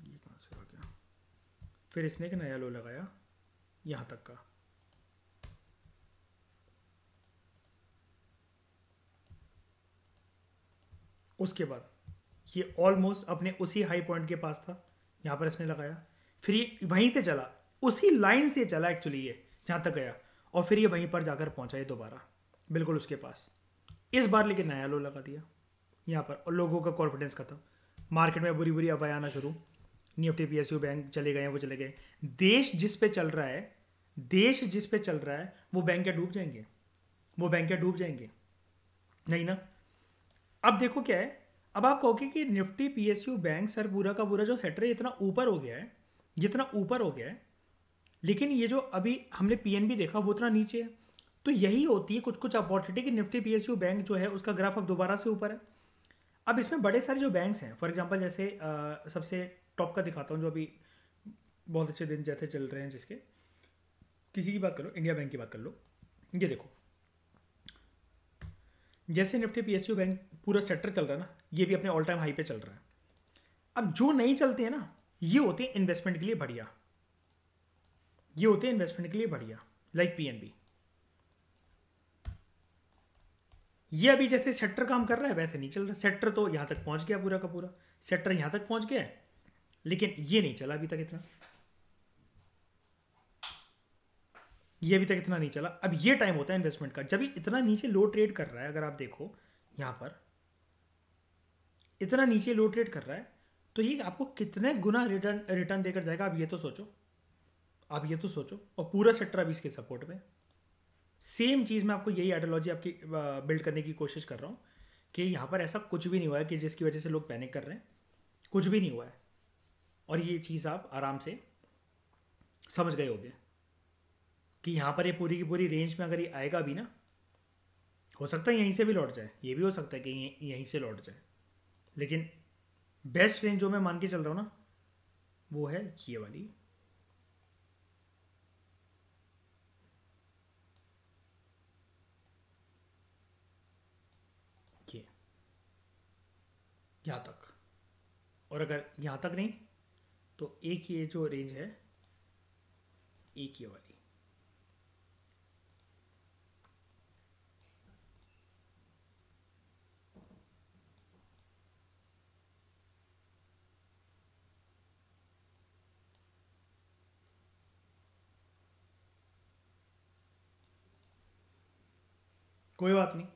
ये कहाँ से आ गया, फिर इसने एक नया लो लगाया यहाँ तक का, उसके बाद ये ऑलमोस्ट अपने उसी हाई पॉइंट के पास था, यहाँ पर इसने लगाया, फिर ये वहीं से चला, उसी लाइन से चला एक्चुअली, ये जहाँ तक गया, और फिर ये वहीं पर जाकर पहुँचा, ये दोबारा बिल्कुल उसके पास, इस बार लेकिन नया लो लगा दिया यहाँ पर, और लोगों का कॉन्फिडेंस खत्म, मार्केट में बुरी बुरी अफवाह आना शुरू, निफ्टी पीएसयू बैंक चले गए, वो चले गए। देश जिस पे चल रहा है, देश जिस पे चल रहा है, वो बैंक डूब जाएंगे, वो बैंक क्या डूब जाएंगे? नहीं ना। अब देखो क्या है, अब आप कहोगे कि निफ्टी पीएसयू बैंक सर पूरा का पूरा जो सेक्टर है इतना ऊपर हो गया है, जितना ऊपर हो गया है, लेकिन ये जो अभी हमने पीएनबी देखा वो उतना नीचे है। तो यही होती है कुछ कुछ अपॉर्चुनिटी कि निफ्टी पीएसयू बैंक जो है उसका ग्राफ अब दोबारा से ऊपर है। अब इसमें बड़े सारे जो बैंक्स हैं, फॉर एग्जांपल जैसे सबसे टॉप का दिखाता हूँ जो अभी बहुत अच्छे दिन जैसे चल रहे हैं, जिसके किसी की बात करो, इंडिया बैंक की बात कर लो। ये देखो जैसे निफ्टी पीएसयू बैंक पूरा सेक्टर चल रहा है ना, ये भी अपने ऑल टाइम हाई पे चल रहा है। अब जो नहीं चलते हैं ना, ये होते हैं इन्वेस्टमेंट के लिए बढ़िया, ये होते हैं इन्वेस्टमेंट के लिए बढ़िया, लाइक पीएनबी। ये अभी जैसे सेक्टर काम कर रहा है वैसे नहीं चल रहा। सेक्टर तो यहाँ तक पहुँच गया, पूरा का पूरा सेक्टर यहाँ तक पहुँच गया है, लेकिन ये नहीं चला अभी तक इतना, ये अभी तक इतना नहीं चला। अब ये टाइम होता है इन्वेस्टमेंट का, जब इतना नीचे लो ट्रेड कर रहा है, अगर आप देखो यहाँ पर इतना नीचे लो ट्रेड कर रहा है, तो ये आपको कितने गुना रिटर्न देकर जाएगा, आप ये तो सोचो, आप ये तो सोचो। और पूरा सेक्टर अभी इसके सपोर्ट में। सेम चीज़ मैं आपको यही आइडियोलॉजी आपकी बिल्ड करने की कोशिश कर रहा हूँ कि यहाँ पर ऐसा कुछ भी नहीं हुआ है कि जिसकी वजह से लोग पैनिक कर रहे हैं, कुछ भी नहीं हुआ है। और ये चीज़ आप आराम से समझ गए होंगे कि यहाँ पर ये पूरी की पूरी रेंज में अगर ये आएगा भी ना, हो सकता है यहीं से भी लौट जाए, ये भी हो सकता है कि यहीं से लौट जाए, लेकिन बेस्ट रेंज जो मैं मान के चल रहा हूँ ना, वो है ये वाली। यहाँ तक, और अगर यहाँ तक नहीं तो एक ये जो रेंज है, एक ये वाली, कोई बात नहीं।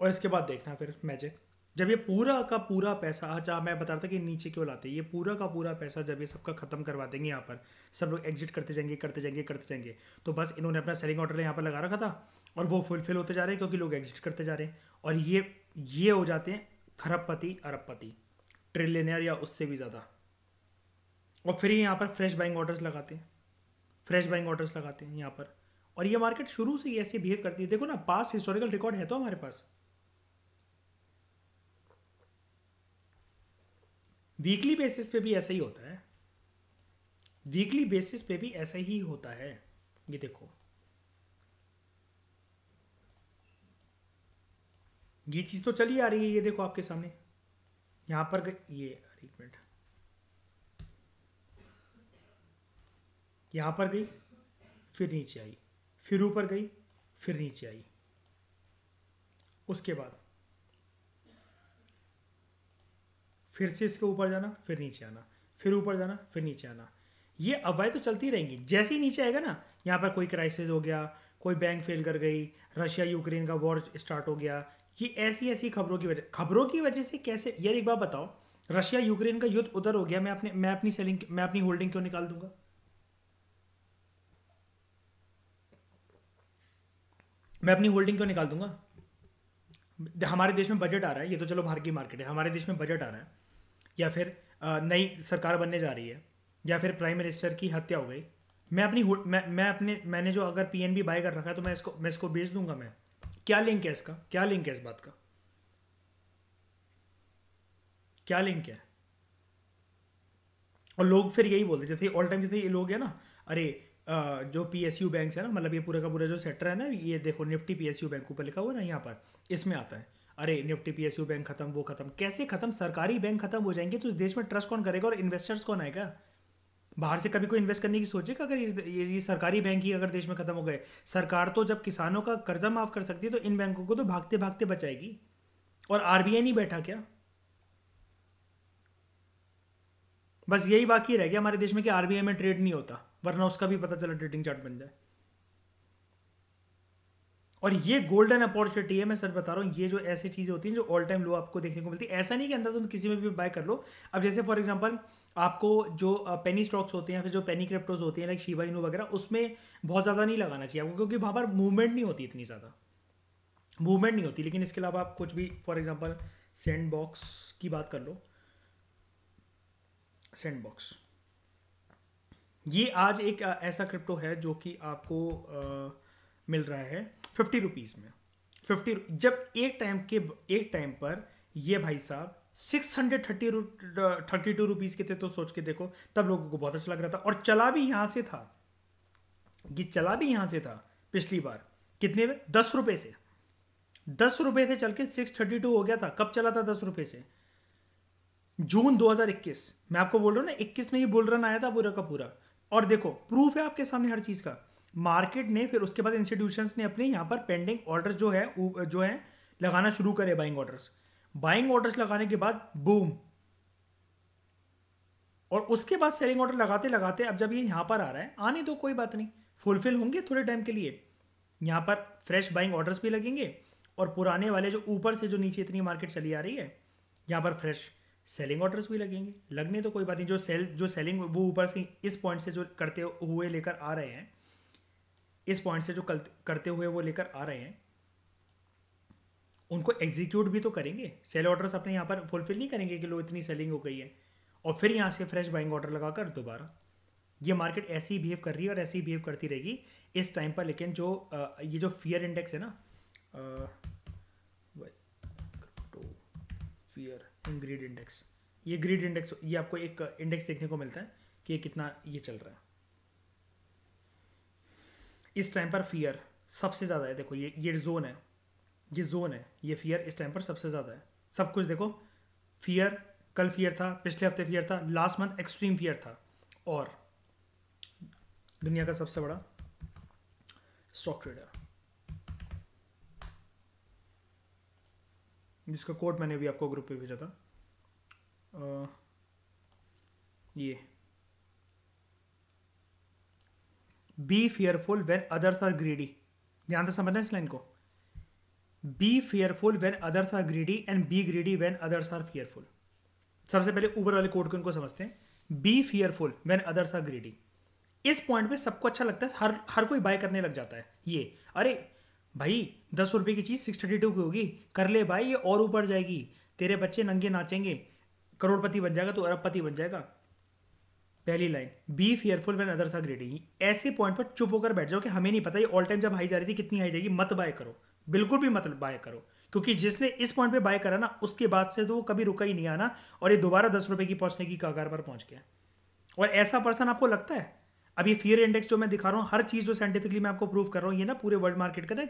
और इसके बाद देखना फिर मैजिक, जब ये पूरा का पूरा पैसा, अच्छा मैं बता रहा था कि नीचे क्यों लाते हैं, ये पूरा का पूरा पैसा जब ये सबका ख़त्म करवा देंगे, यहाँ पर सब लोग एग्जिट करते जाएंगे करते जाएंगे करते जाएंगे, तो बस इन्होंने अपना सेलिंग ऑर्डर यहाँ पर लगा रखा था और वो फुलफिल होते जा रहे हैं क्योंकि लोग एग्जिट करते जा रहे हैं। और ये हो जाते हैं खरबपति, अरबपति, ट्रिलियनियर या उससे भी ज़्यादा। और फिर ये यहाँ पर फ्रेश बाइंग ऑर्डर्स लगाते हैं, फ्रेश बाइंग ऑर्डर्स लगाते हैं यहाँ पर। और ये मार्केट शुरू से ही ऐसे बिहेव करती है। देखो ना, पास्ट हिस्टोरिकल रिकॉर्ड है तो हमारे पास, वीकली बेसिस पे भी ऐसा ही होता है, वीकली बेसिस पे भी ऐसा ही होता है। ये देखो, ये चीज़ तो चली आ रही है, ये देखो आपके सामने यहाँ पर, ये एक मिनट, यहाँ पर गई फिर नीचे आई, फिर ऊपर गई फिर नीचे आई, उसके बाद फिर से इसके ऊपर जाना फिर नीचे आना, फिर ऊपर जाना फिर नीचे आना। ये अफवाहें तो चलती रहेंगी। जैसे ही नीचे आएगा ना, यहाँ पर कोई क्राइसिस हो गया, कोई बैंक फेल कर गई, रशिया यूक्रेन का वॉर स्टार्ट हो गया, ये ऐसी ऐसी खबरों की वजह से। कैसे यार, एक बार बताओ, रशिया यूक्रेन का युद्ध उधर हो गया, मैं अपनी होल्डिंग क्यों निकाल दूंगा? मैं अपनी होल्डिंग क्यों निकाल दूंगा? हमारे देश में बजट आ रहा है, ये तो चलो बाहर की मार्केट है, हमारे देश में बजट आ रहा है, या फिर नई सरकार बनने जा रही है, या फिर प्राइम मिनिस्टर की हत्या हो गई, मैंने जो अगर पीएनबी बाय कर रखा है तो मैं इसको बेच दूंगा? मैं क्या लिंक है इसका, क्या लिंक है इस बात का, क्या लिंक है? और लोग फिर यही बोलते, जैसे ऑल टाइम जैसे ये लोग है ना, अरे जो पीएसयू बैंक है ना, मतलब ये पूरा का पूरा जो सेक्टर है ना, ये देखो निफ्टी पीएसयू बैंक ऊपर लिखा हुआ है ना यहाँ पर, इसमें आता है अरे निफ्टी पीएसयू बैंक खत्म, वो खत्म। कैसे खत्म? सरकारी बैंक खत्म हो जाएंगे तो इस देश में ट्रस्ट कौन करेगा और इन्वेस्टर्स कौन आएगा? बाहर से कभी कोई इन्वेस्ट करने की सोचेगा अगर ये सरकारी बैंक ही अगर देश में खत्म हो गए? सरकार तो जब किसानों का कर्जा माफ कर सकती है तो इन बैंकों को तो भागते भागते बचाएगी। और आरबीआई नहीं बैठा क्या? बस यही बाकी रह गया हमारे देश में कि आरबीआई में ट्रेड नहीं होता, वरना उसका भी पता चला ट्रेडिंग चार्ट बन जाए। और ये गोल्डन अपॉर्चुनिटी है, मैं सर बता रहा हूँ। ये जो ऐसी चीज़ें होती हैं जो ऑल टाइम लो आपको देखने को मिलती है, ऐसा नहीं कि अंदर तुम किसी में भी बाय कर लो। अब जैसे फॉर एग्जांपल आपको जो पेनी स्टॉक्स होते हैं फिर जो पेनी क्रिप्टोज होती हैं लाइक शिबा इनू वगैरह, उसमें बहुत ज़्यादा नहीं लगाना चाहिए आपको, क्योंकि वहाँ पर मूवमेंट नहीं होती, इतनी ज़्यादा मूवमेंट नहीं होती। लेकिन इसके अलावा आप कुछ भी, फॉर एग्जांपल सैंडबॉक्स की बात कर लो, सैंडबॉक्स ये आज एक ऐसा क्रिप्टो है जो कि आपको मिल रहा है 50 रुपीज़ में 50। जब एक टाइम पर ये भाई साहब 632 रुपीज़ के थे, तो सोच के देखो तब लोगों को बहुत अच्छा लग रहा था, और चला भी यहाँ से था, ये चला भी यहाँ से था पिछली बार कितने में, 10 रुपये से, 10 रुपये से चल के 632 हो गया था। कब चला था 10 रुपये से? जून 2021। मैं आपको बोल रहा हूँ ना, 21 में ये बुल रन आया था पूरा का पूरा, और देखो प्रूफ है आपके सामने हर चीज़ का। मार्केट ने फिर उसके बाद इंस्टीट्यूशंस ने अपने यहाँ पर पेंडिंग ऑर्डर्स जो है लगाना शुरू करे, बाइंग ऑर्डर्स लगाने के बाद बूम, और उसके बाद सेलिंग ऑर्डर लगाते लगाते अब जब ये यहाँ पर आ रहा है, आने दो कोई बात नहीं, फुलफिल होंगे थोड़े टाइम के लिए। यहाँ पर फ्रेश बाइंग ऑर्डर्स भी लगेंगे, और पुराने वाले जो ऊपर से जो नीचे इतनी मार्केट चली आ रही है, यहाँ पर फ्रेश सेलिंग ऑर्डर्स भी लगेंगे, लगने तो कोई बात नहीं। जो सेलिंग वो ऊपर से इस पॉइंट से जो करते हुए लेकर आ रहे हैं, इस पॉइंट से जो करते हुए वो लेकर आ रहे हैं, उनको एग्जीक्यूट भी तो करेंगे। सेल ऑर्डर्स अपने यहाँ पर फुलफिल नहीं करेंगे कि लो इतनी सेलिंग हो गई है, और फिर यहाँ से फ्रेश बाइंग ऑर्डर लगाकर दोबारा। ये मार्केट ऐसे ही बिहेव कर रही है और ऐसे ही बिहेव करती रहेगी इस टाइम पर। लेकिन जो ये जो फियर इंडेक्स है ना, फियर ग्रीड इंडेक्स, ये ग्रीड इंडेक्स, ये आपको एक इंडेक्स देखने को मिलता है कि ये कितना ये चल रहा है इस टाइम पर। फियर सबसे ज़्यादा है, देखो ये जोन है, ये फियर इस टाइम पर सबसे ज़्यादा है। सब कुछ देखो, फियर कल फियर था, पिछले हफ्ते फियर था, लास्ट मंथ एक्सट्रीम फियर था, और दुनिया का सबसे बड़ा स्टॉक ट्रेडर जिसका कोड मैंने भी आपको ग्रुप पे भेजा था, ये be fearful when others are greedy. ध्यान से समझना इस लाइन को, be fearful when others are greedy and be greedy when others are fearful. सबसे पहले ऊपर वाले कोड को इनको समझते हैं, be fearful when others are greedy. इस पॉइंट पे सबको अच्छा लगता है, हर कोई बाय करने लग जाता है। ये अरे भाई 10 रुपये की चीज़ 632 की होगी, कर ले भाई, ये और ऊपर जाएगी, तेरे बच्चे नंगे नाचेंगे, करोड़पति बन जाएगा तो अरबपति बन जाएगा। पहली line, be fearful when others are greedy. ऐसे पॉइंट पर चुप होकर बैठ जाओ कि हमें नहीं पता, ये ऑल टाइम जब हाई जा रही थी कितनी हाई जाएगी, मत बाय करो, बिल्कुल भी मत बाय करो, क्योंकि जिसने इस पॉइंट पर बाय करा ना, उसके बाद से तो वो कभी रुका ही नहीं आना, और ये दोबारा 10 रुपये की पहुँचने की कगार पर पहुँच गया। और ऐसा पर्सन आपको लगता है, अब ये फियर इंडेक्स जो मैं दिखा रहा हूँ, हर चीज़ जो साइंटिफिकली मैं आपको प्रूव कर रहा हूँ, ये ना पूरे वर्ल्ड मार्केट का ना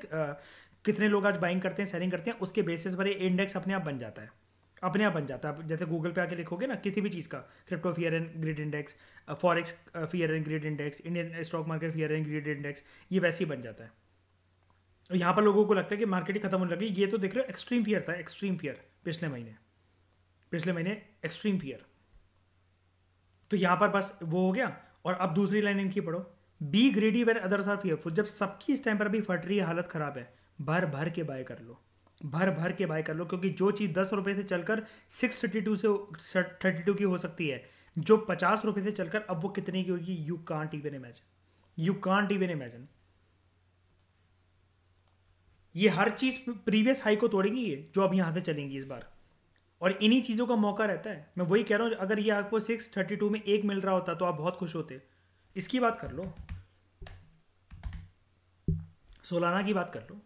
कितने लोग आज बाइंग करते हैं, सेलिंग करते हैं, उसके बेसिस पर ये इंडेक्स अपने आप बन जाता है, अपने आप बन जाता है। जैसे गूगल पे आके लिखोगे ना किसी भी चीज़ का, crypto fear and greed index, forex fear and greed index, Indian stock market fear and greed index, ये वैसे ही बन जाता है। और यहाँ पर लोगों को लगता है कि मार्केट ही खत्म होने लगी। ये तो देख रहे हो, एक्सट्रीम फियर था, एक्सट्रीम फियर पिछले महीने एक्सट्रीम फियर, तो यहाँ पर बस वो हो गया। और अब दूसरी लाइन इनकी पढ़ो, be greedy when others are fearful. जब सबकी इस टाइम पर भी फट रही है, हालत ख़राब है, भर भर के बाय कर लो, क्योंकि जो चीज़ 10 रुपये से चलकर 632 की हो सकती है, जो 50 रुपये से चलकर अब वो कितने की होगी, यू कांट इवन इमेजिन। ये हर चीज़ प्रीवियस हाई को तोड़ेंगी ये, जो अब यहाँ से चलेंगी इस बार, और इन्हीं चीज़ों का मौका रहता है। मैं वही कह रहा हूँ, अगर ये आपको 632 में एक मिल रहा होता तो आप बहुत खुश होते। इसकी बात कर लो, सोलाना की बात कर लो,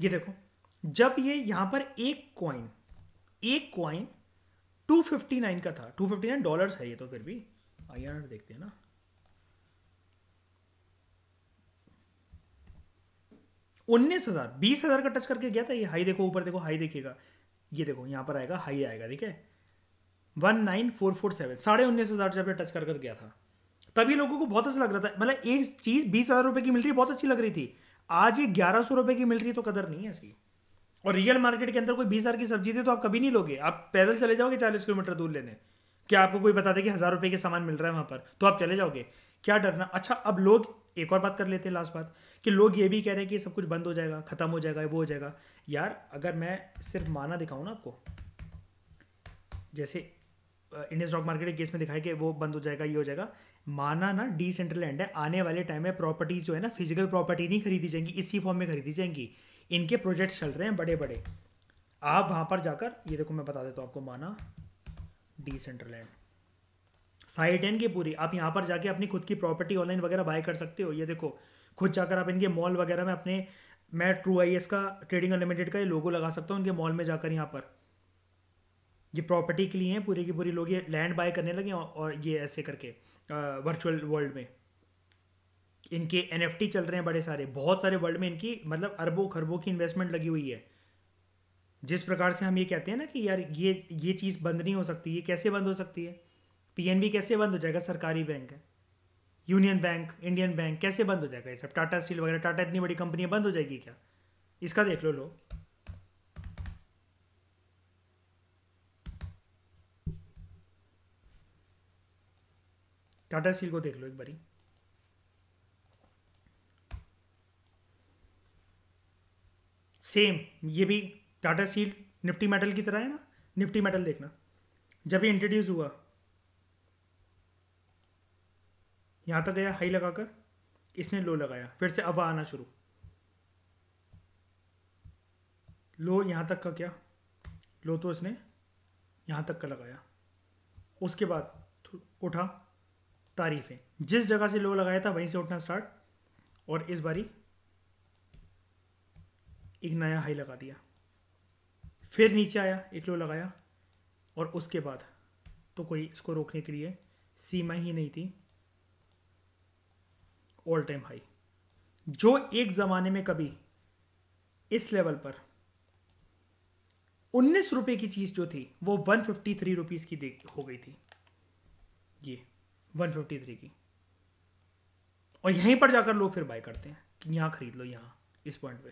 ये देखो जब ये यहाँ पर एक कॉइन 259 का था, $259 है ये, तो फिर भी INR देखते हैं ना, $19,000 $20,000 का टच करके गया था ये हाई। देखो ऊपर देखो, हाई देखिएगा, ये देखो यहाँ पर आएगा, हाई आएगा, ठीक है 19447, $19,500 जब ये टच कर कर गया था, तभी लोगों को बहुत अच्छा लग रहा था। मतलब एक चीज़ 20,000 रुपये की मिल रही, बहुत अच्छी लग रही थी, आज ये 1100 रुपये की मिल रही है, तो कदर नहीं है इसकी। और रियल मार्केट के अंदर कोई 20,000 की सब्जी दे तो आप कभी नहीं लोगे, आप पैदल चले जाओगे 40 किलोमीटर दूर लेने। क्या आपको कोई बता दे कि 1000 रुपये के सामान मिल रहा है वहाँ पर, तो आप चले जाओगे, क्या डरना। अच्छा अब लोग एक और बात कर लेते हैं, लास्ट बात, कि लोग ये भी कह रहे हैं कि सब कुछ बंद हो जाएगा, ख़त्म हो जाएगा, वो हो जाएगा। यार अगर मैं सिर्फ माना दिखाऊँ ना आपको, जैसे इंडियन स्टॉक मार्केट के केस में दिखाया कि वो बंद हो जाएगा, ये हो जाएगा, माना ना डिसेंट्रलैंड है, आने वाले टाइम में प्रॉपर्टीज जो है ना फिजिकल प्रॉपर्टी नहीं खरीदी जाएंगी, इसी फॉर्म में खरीदी जाएंगी, इनके प्रोजेक्ट्स चल रहे हैं बड़े बड़े, आप वहाँ पर जाकर ये देखो मैं बता देता हूँ आपको, माना डिसेंट्रलैंड साइड 10 की पूरी, आप यहाँ पर जाके अपनी खुद की प्रॉपर्टी ऑनलाइन वगैरह बाय कर सकते हो, ये देखो खुद जाकर आप इनके मॉल वगैरह में अपने, मैं TrueIS का ट्रेडिंग अनलिमिटेड का ये लोगो लगा सकता हूँ इनके मॉल में जाकर, यहाँ पर ये प्रॉपर्टी के लिए हैं पूरे की पूरी, लोग ये लैंड बाय करने लगे और ये ऐसे करके वर्चुअल वर्ल्ड में इनके NFT चल रहे हैं बड़े सारे, बहुत सारे वर्ल्ड में इनकी मतलब अरबों खरबों की इन्वेस्टमेंट लगी हुई है। जिस प्रकार से हम ये कहते हैं ना कि यार ये चीज़ बंद नहीं हो सकती, ये कैसे बंद हो सकती है, PNB कैसे बंद हो जाएगा, सरकारी बैंक है, यूनियन बैंक, इंडियन बैंक कैसे बंद हो जाएगा, ये सब टाटा स्टील वगैरह, टाटा इतनी बड़ी कंपनियाँ बंद हो जाएगी क्या, इसका देख लो लोग। टाटा स्टील को देख लो एक बारी, सेम ये भी टाटा स्टील निफ्टी मेटल की तरह है ना, निफ्टी मेटल देखना जब ये इंट्रोड्यूस हुआ यहां तक गया हाई लगाकर, इसने लो लगाया, फिर से अब आना शुरू, लो यहां तक का, क्या लो तो इसने यहां तक का लगाया, उसके बाद उठा, तारीफें, जिस जगह से लो लगाया था वहीं से उठना स्टार्ट, और इस बारी एक नया हाई लगा दिया, फिर नीचे आया, एक लो लगाया, और उसके बाद तो कोई इसको रोकने के लिए सीमा ही नहीं थी, ऑल टाइम हाई, जो एक ज़माने में कभी इस लेवल पर 19 रुपए की चीज़ जो थी वो 153 रुपीज़ की हो गई थी, ये 153 की, और यहीं पर जाकर लोग फिर बाय करते हैं कि यहाँ खरीद लो यहाँ इस पॉइंट पे,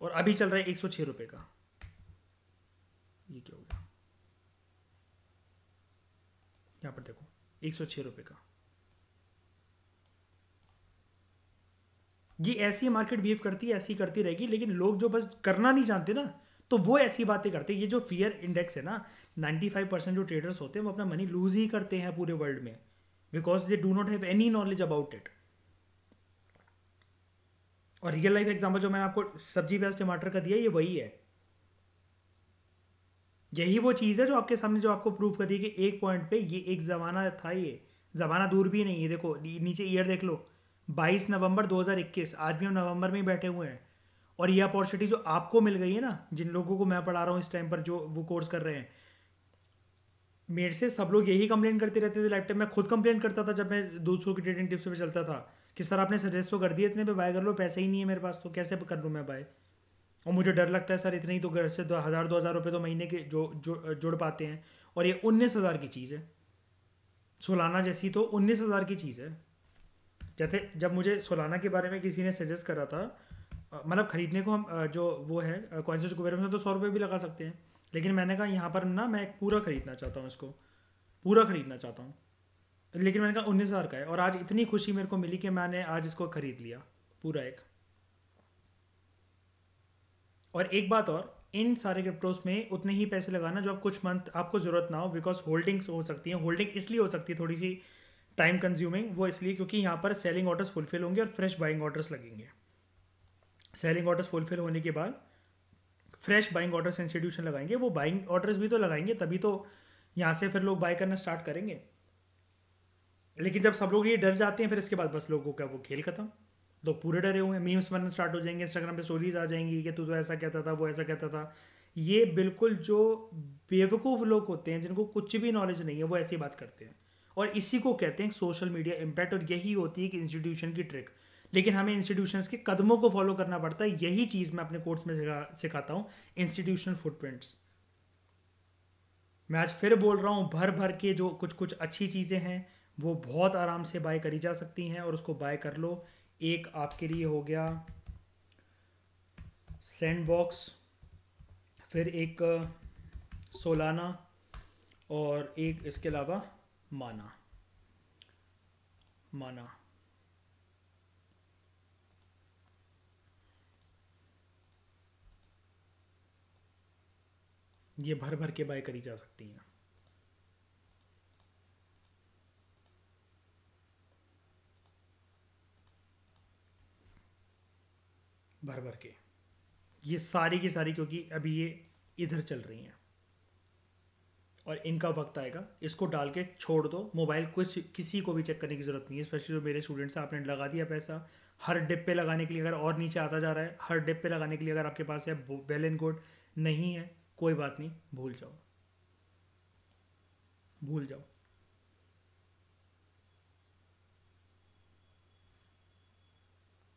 और अभी चल रहा है 106 रुपए का, ये क्या होगा यहाँ पर देखो 106 रुपए का, ये ऐसी मार्केट बिहेव करती है, ऐसी करती रहेगी, लेकिन लोग जो बस करना नहीं जानते ना तो वो ऐसी बातें करते हैं। ये जो फियर इंडेक्स है ना 95% जो ट्रेडर्स होते हैं वो अपना मनी लूज ही करते हैं पूरे वर्ल्ड में, because they do not have any knowledge about it. और रियल लाइफ एग्जांपल जो मैंने आपको सब्जी प्याज टमाटर का दिया ये वही है, यही वो चीज़ है जो आपके सामने जो आपको प्रूफ कर दी कि एक पॉइंट पे ये एक ज़माना था, ये ज़माना दूर भी नहीं है। देखो नीचे ईयर देख लो 22 नवंबर 2021, आज भी हम नवंबर में ही बैठे हुए हैं, और ये अपॉर्चुनिटी जो आपको मिल गई है ना, जिन लोगों को मैं पढ़ा रहा हूँ इस टाइम पर जो वो कोर्स कर रहे हैं मेरे से, सब लोग यही कंप्लेन करते रहते थे लाइफ टाइम। मैं खुद कंप्लेन करता था जब मैं दूसरों की ट्रेडिंग टिप्स पे चलता था कि सर आपने सजेस्ट तो कर दिया इतने पे बाय कर लो, पैसे ही नहीं है मेरे पास तो कैसे कर लूँ मैं बाय, और मुझे डर लगता है सर इतने ही तो घर से 1000-2000 रुपये तो महीने के जो जुड़ पाते हैं, और ये 19,000 की चीज़ है, सोलाना जैसी तो 19,000 की चीज़ है। जैसे जब मुझे सोलाना के बारे में किसी ने सजेस्ट करा था, मतलब खरीदने को हम जो वो है कॉइन स्विच कुबेर में तो 100 रुपये भी लगा सकते हैं, लेकिन मैंने कहा यहाँ पर ना मैं पूरा खरीदना चाहता हूँ, इसको पूरा खरीदना चाहता हूँ, लेकिन मैंने कहा 19,000 का है, और आज इतनी खुशी मेरे को मिली कि मैंने आज इसको खरीद लिया पूरा एक। और एक बात और, इन सारे क्रिप्टोज में उतने ही पैसे लगाना जो आप कुछ मंथ आपको ज़रूरत ना हो, बिकॉज होल्डिंग्स हो सकती हैं, होल्डिंग इसलिए हो सकती है थोड़ी सी टाइम कंज्यूमिंग, वो इसलिए क्योंकि यहाँ पर सेलिंग ऑर्डर्स फुलफिल होंगे और फ्रेश बाइंग ऑर्डर्स लगेंगे। सेलिंग ऑर्डर्स फुलफिल होने के बाद फ्रेश बाइंग ऑर्डर्स इंस्टीट्यूशन लगाएंगे, वो बाइंग ऑर्डर्स भी तो लगाएंगे तभी तो यहाँ से फिर लोग बाय करना स्टार्ट करेंगे। लेकिन जब सब लोग ये डर जाते हैं फिर इसके बाद बस लोगों का वो खेल खत्म, लोग पूरे डरे हुए हैं, मीम्स बनना स्टार्ट हो जाएंगे, इंस्टाग्राम पे स्टोरीज आ जाएंगी कि तू तो ऐसा कहता था वो ऐसा कहता था। ये बिल्कुल जो बेवकूफ़ लोग होते हैं जिनको कुछ भी नॉलेज नहीं है वो ऐसी बात करते हैं, और इसी को कहते हैं सोशल मीडिया इम्पैक्ट, और यही होती है कि इंस्टीट्यूशन की ट्रिक। लेकिन हमें इंस्टीट्यूशंस के कदमों को फॉलो करना पड़ता है, यही चीज़ मैं अपने कोर्स में सिखाता हूँ, इंस्टीट्यूशनल फुटप्रिंट्स। मैं आज फिर बोल रहा हूँ, भर भर के जो कुछ कुछ अच्छी चीज़ें हैं वो बहुत आराम से बाय करी जा सकती हैं, और उसको बाय कर लो। एक आपके लिए हो गया सैंडबॉक्स, फिर एक सोलाना, और एक इसके अलावा माना। ये भर भर के बाय करी जा सकती हैं। भर भर के ये सारी की सारी, क्योंकि अभी ये इधर चल रही हैं और इनका वक्त आएगा। इसको डाल के छोड़ दो मोबाइल, कुछ किसी को भी चेक करने की ज़रूरत नहीं है। स्पेशली जो मेरे स्टूडेंट्स हैं, आपने लगा दिया पैसा हर डिप पे लगाने के लिए, अगर और नीचे आता जा रहा है हर डिप पे लगाने के लिए, अगर आपके पास है वेल एंड गुड, नहीं है कोई बात नहीं, भूल जाओ भूल जाओ।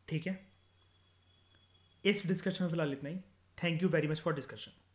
ठीक है, इस डिस्कशन में फिलहाल इतना ही। Thank you very much for discussion.